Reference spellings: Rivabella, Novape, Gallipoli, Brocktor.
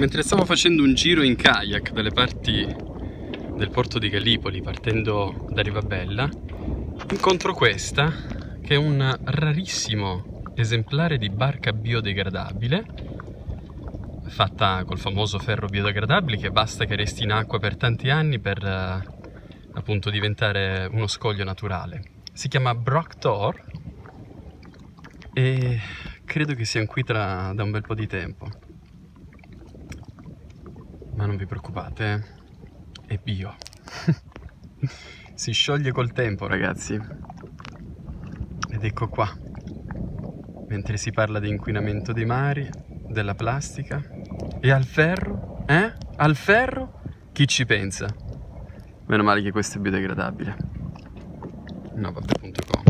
Mentre stavo facendo un giro in kayak dalle parti del porto di Gallipoli partendo da Rivabella, incontro questa che è un rarissimo esemplare di barca biodegradabile fatta col famoso ferro biodegradabile, che basta che resti in acqua per tanti anni per appunto diventare uno scoglio naturale. Si chiama Brocktor e credo che sia qui da un bel po' di tempo, ma non vi preoccupate, è bio. Si scioglie col tempo, ragazzi. Ed ecco qua, mentre si parla di inquinamento dei mari, della plastica e al ferro, al ferro chi ci pensa? Meno male che questo è biodegradabile. Novape.com